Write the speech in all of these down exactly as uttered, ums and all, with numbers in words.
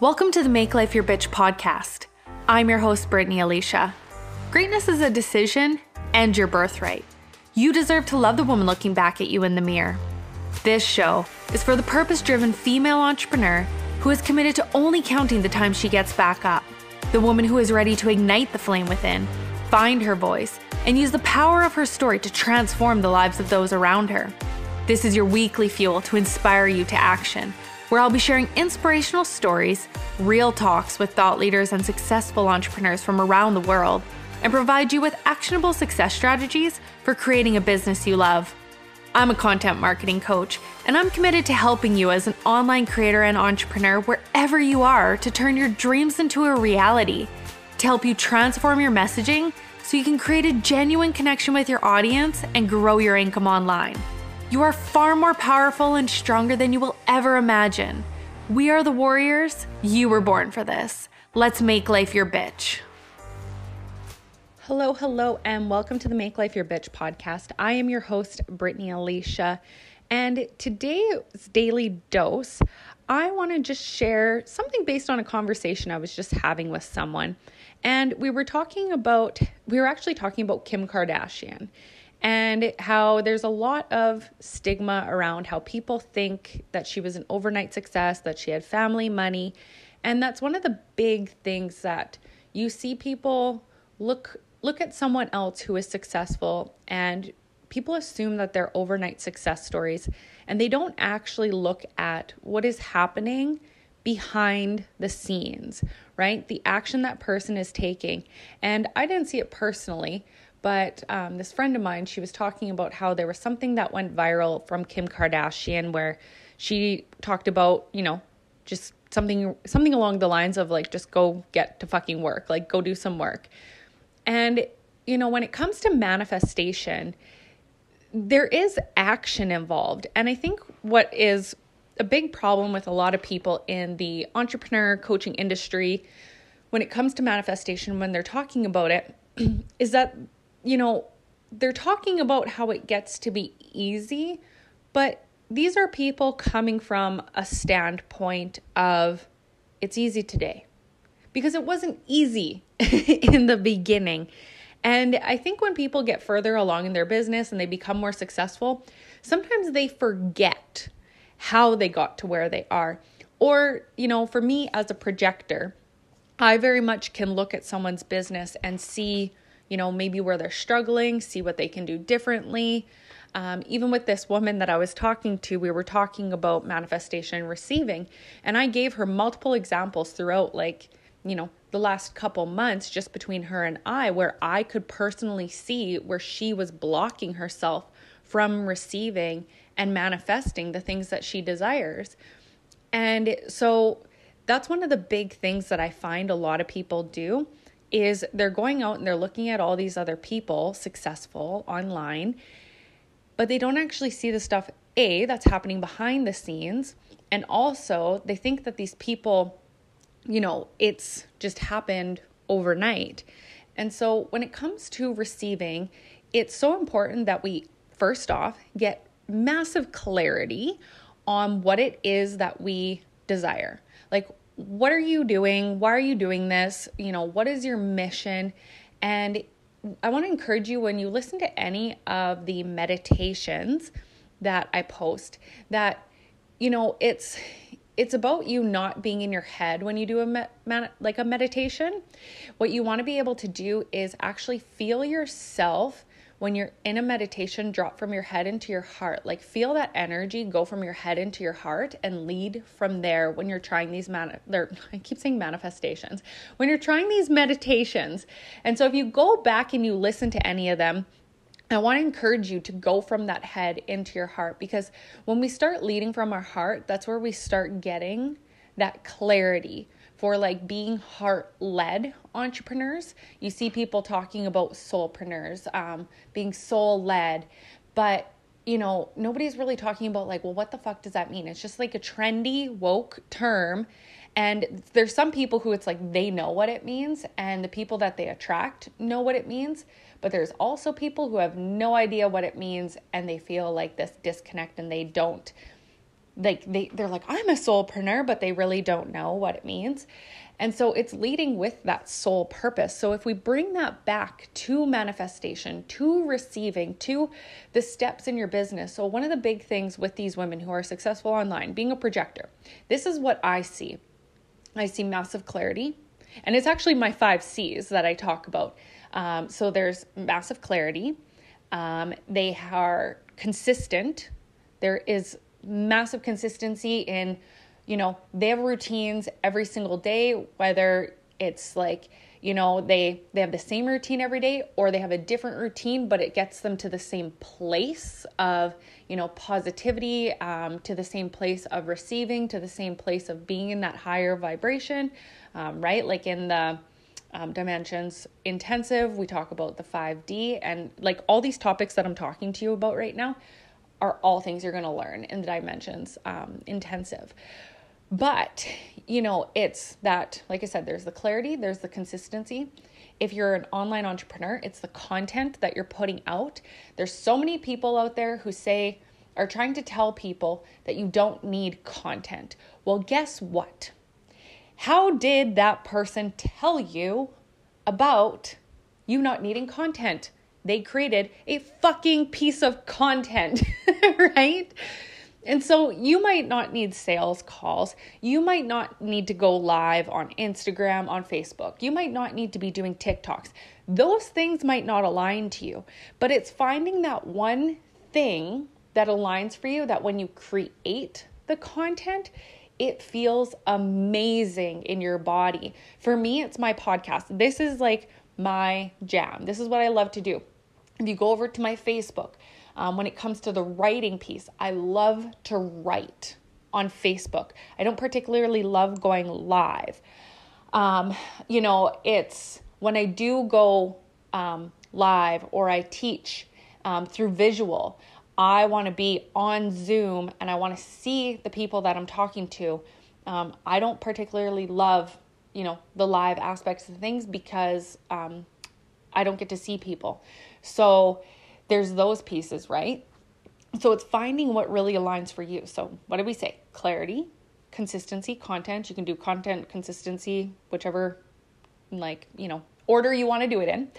Welcome to the Make Life Your Bitch podcast. I'm your host, Brittany Alysia. Greatness is a decision and your birthright. You deserve to love the woman looking back at you in the mirror. This show is for the purpose-driven female entrepreneur who is committed to only counting the time she gets back up, the woman who is ready to ignite the flame within, find her voice, and use the power of her story to transform the lives of those around her. This is your weekly fuel to inspire you to action, where I'll be sharing inspirational stories, real talks with thought leaders and successful entrepreneurs from around the world, and provide you with actionable success strategies for creating a business you love. I'm a content marketing coach, and I'm committed to helping you as an online creator and entrepreneur wherever you are to turn your dreams into a reality, to help you transform your messaging so you can create a genuine connection with your audience and grow your income online. You are far more powerful and stronger than you will ever imagine. We are the warriors. You were born for this. Let's make life your bitch. Hello, hello, and welcome to the Make Life Your Bitch podcast. I am your host, Brittany Alysia, and today's Daily Dose, I want to just share something based on a conversation I was just having with someone. And we were talking about, we were actually talking about Kim Kardashian, and how there's a lot of stigma around how people think that she was an overnight success, that she had family money. And that's one of the big things that you see people look look at someone else who is successful, and people assume that they're overnight success stories, and they don't actually look at what is happening behind the scenes, right? The action that person is taking. And I didn't see it personally, But um, this friend of mine, she was talking about how there was something that went viral from Kim Kardashian where she talked about, you know, just something something along the lines of like, just go get to fucking work, like go do some work. And, you know, when it comes to manifestation, there is action involved. And I think what is a big problem with a lot of people in the entrepreneur coaching industry when it comes to manifestation, when they're talking about it, is that, you know, they're talking about how it gets to be easy, but these are people coming from a standpoint of it's easy today because it wasn't easy in the beginning. And I think when people get further along in their business and they become more successful, sometimes they forget how they got to where they are. Or, you know, for me as a projector, I very much can look at someone's business and see, you know, maybe where they're struggling, see what they can do differently. Um, even with this woman that I was talking to, we were talking about manifestation and receiving, and I gave her multiple examples throughout, like, you know, the last couple months just between her and I, where I could personally see where she was blocking herself from receiving and manifesting the things that she desires. And so that's one of the big things that I find a lot of people do, is they're going out and they're looking at all these other people successful online, but they don't actually see the stuff, A, that's happening behind the scenes. And also they think that these people, you know, it's just happened overnight. And so when it comes to receiving, it's so important that we first off get massive clarity on what it is that we desire. Like, what are you doing? Why are you doing this? You know, what is your mission? And I want to encourage you, when you listen to any of the meditations that I post, that, you know, it's it's about you not being in your head when you do a med- like a meditation. What you want to be able to do is actually feel yourself when you're in a meditation, drop from your head into your heart. Like, feel that energy go from your head into your heart and lead from there when you're trying these, mani- I keep saying manifestations, when you're trying these meditations. And so if you go back and you listen to any of them, I want to encourage you to go from that head into your heart, because when we start leading from our heart, that's where we start getting that clarity for, like, being heart-led entrepreneurs. You see people talking about soulpreneurs, um, being soul-led, but, you know, nobody's really talking about, like, well, what the fuck does that mean? It's just like a trendy, woke term, and there's some people who it's like they know what it means, and the people that they attract know what it means, but there's also people who have no idea what it means, and they feel like this disconnect, and they don't like they, they're like, I'm a soulpreneur, but they really don't know what it means. And so it's leading with that soul purpose. So if we bring that back to manifestation, to receiving, to the steps in your business. So one of the big things with these women who are successful online, being a projector, this is what I see. I see massive clarity. And it's actually my five C's that I talk about. Um, so there's massive clarity. Um, they are consistent. There is massive consistency in, you know, they have routines every single day, whether it's like, you know, they, they have the same routine every day or they have a different routine, but it gets them to the same place of, you know, positivity, um, to the same place of receiving, to the same place of being in that higher vibration, um, right? Like in the um, Dimensions intensive, we talk about the five D, and like all these topics that I'm talking to you about right now are all things you're going to learn in the Dimensions um, intensive. But, you know, it's that, like I said, there's the clarity, there's the consistency. If you're an online entrepreneur, it's the content that you're putting out. There's so many people out there who say, are trying to tell people that you don't need content. Well, guess what? How did that person tell you about you not needing content? They created a fucking piece of content, right? And so you might not need sales calls. You might not need to go live on Instagram, on Facebook. You might not need to be doing TikToks. Those things might not align to you, but it's finding that one thing that aligns for you, that when you create the content, it feels amazing in your body. For me, it's my podcast. This is like my jam. This is what I love to do. If you go over to my Facebook, Um, when it comes to the writing piece, I love to write on Facebook. I don't particularly love going live. Um, you know, it's when I do go um, live or I teach um, through visual, I want to be on Zoom and I want to see the people that I'm talking to. Um, I don't particularly love, you know, the live aspects of things because um, I don't get to see people. So there's those pieces, right? So it's finding what really aligns for you. So what did we say? Clarity, consistency, content. You can do content, consistency, whichever, like, you know, order you want to do it in.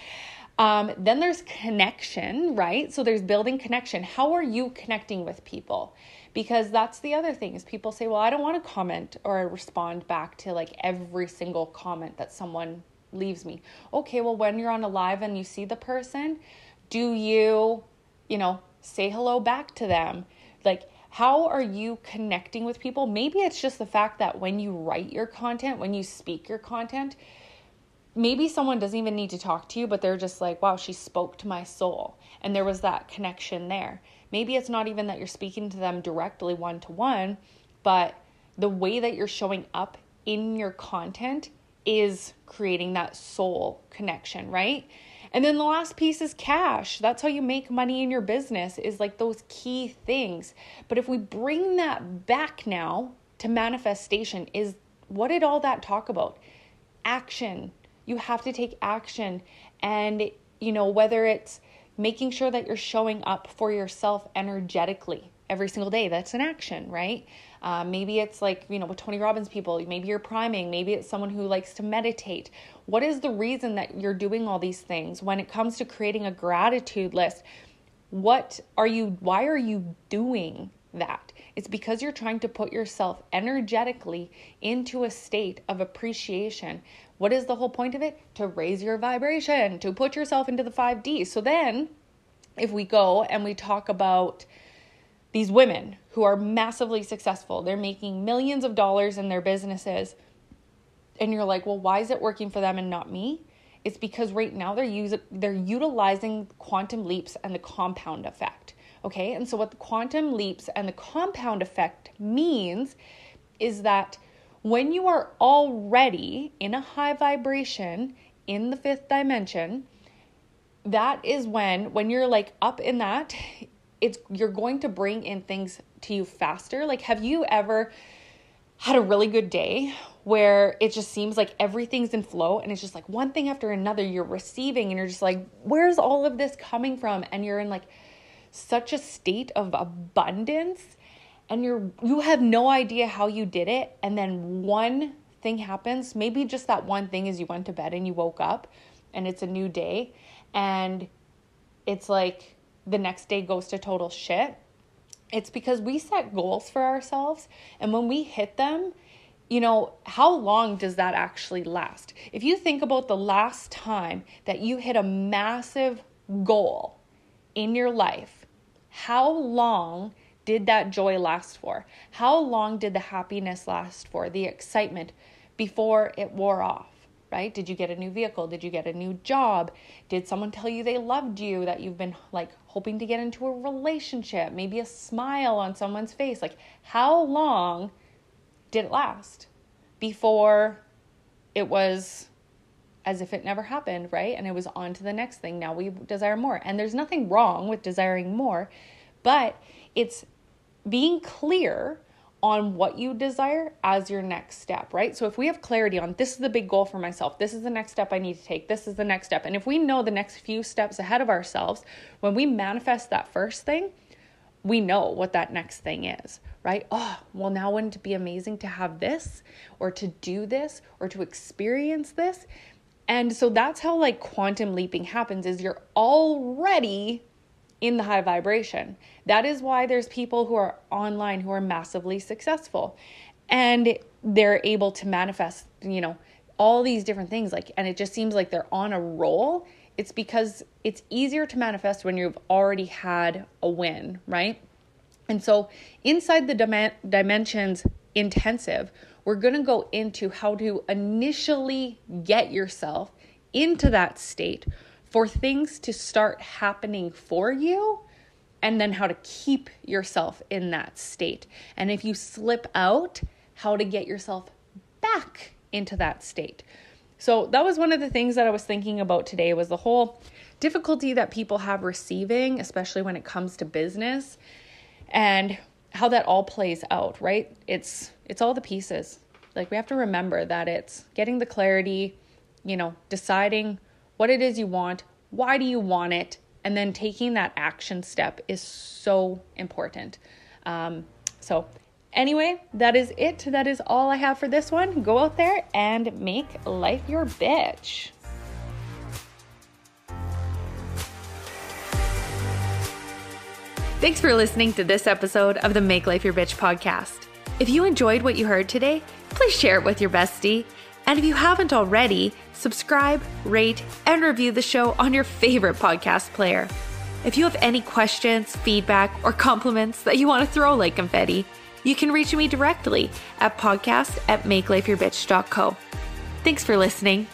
Um, then there's connection, right? So there's building connection. How are you connecting with people? Because that's the other thing is people say, well, I don't want to comment or respond back to like every single comment that someone leaves me. Okay, well, when you're on a live and you see the person, do you, you know, say hello back to them? Like, how are you connecting with people? Maybe it's just the fact that when you write your content, when you speak your content, maybe someone doesn't even need to talk to you, but they're just like, wow, she spoke to my soul. And there was that connection there. Maybe it's not even that you're speaking to them directly one-to-one, but the way that you're showing up in your content is creating that soul connection, right? And then the last piece is cash. That's how you make money in your business, is like those key things. But if we bring that back now to manifestation, is what did all that talk about? Action. You have to take action. And, you know, whether it's making sure that you're showing up for yourself energetically every single day, that's an action, right? Uh, maybe it's like, you know, with Tony Robbins people, maybe you're priming, maybe it's someone who likes to meditate. What is the reason that you're doing all these things? When it comes to creating a gratitude list, what are you, why are you doing that? It's because you're trying to put yourself energetically into a state of appreciation. What is the whole point of it? To raise your vibration, to put yourself into the five D. So then if we go and we talk about these women who are massively successful, they're making millions of dollars in their businesses, and you're like, well, why is it working for them and not me? It's because right now they're using, they're utilizing quantum leaps and the compound effect, okay? And so what the quantum leaps and the compound effect means is that when you are already in a high vibration in the fifth dimension, that is when, when you're like up in that, it's, you're going to bring in things to you faster. Like, have you ever had a really good day where it just seems like everything's in flow and it's just like one thing after another you're receiving and you're just like, where's all of this coming from? And you're in like such a state of abundance. and you're, you have no idea how you did it, and then one thing happens, maybe just that one thing is you went to bed and you woke up and it's a new day, and it's like the next day goes to total shit. It's because we set goals for ourselves, and when we hit them, you know, how long does that actually last? If you think about the last time that you hit a massive goal in your life, how long did that joy last for? How long did the happiness last for, the excitement, before it wore off, right? Did you get a new vehicle? Did you get a new job? Did someone tell you they loved you, that you've been like hoping to get into a relationship, maybe a smile on someone's face? Like, how long did it last before it was as if it never happened, right? And it was on to the next thing. Now we desire more. And there's nothing wrong with desiring more, but it's being clear on what you desire as your next step, right? So if we have clarity on, this is the big goal for myself, this is the next step I need to take, this is the next step. And if we know the next few steps ahead of ourselves, when we manifest that first thing, we know what that next thing is, right? Oh, well, now wouldn't it be amazing to have this, or to do this, or to experience this? And so that's how like quantum leaping happens, is you're already in the high vibration. That is why there's people who are online who are massively successful, and they're able to manifest, you know, all these different things, like, and it just seems like they're on a roll. It's because it's easier to manifest when you've already had a win, right? And so inside the dim- Dimensions Intensive, we're going to go into how to initially get yourself into that state for things to start happening for you, and then how to keep yourself in that state. And if you slip out, how to get yourself back into that state. So that was one of the things that I was thinking about today, was the whole difficulty that people have receiving, especially when it comes to business, and how that all plays out, right? It's it's all the pieces. Like, we have to remember that it's getting the clarity, you know, deciding what it is you want, why do you want it, and then taking that action step is so important. Um, so anyway, that is it. That is all I have for this one. Go out there and make life your bitch. Thanks for listening to this episode of the Make Life Your Bitch podcast. If you enjoyed what you heard today, please share it with your bestie. And if you haven't already, subscribe, rate, and review the show on your favorite podcast player. If you have any questions, feedback, or compliments that you want to throw like confetti, you can reach me directly at podcast at makelifeyourbitch.co. Thanks for listening.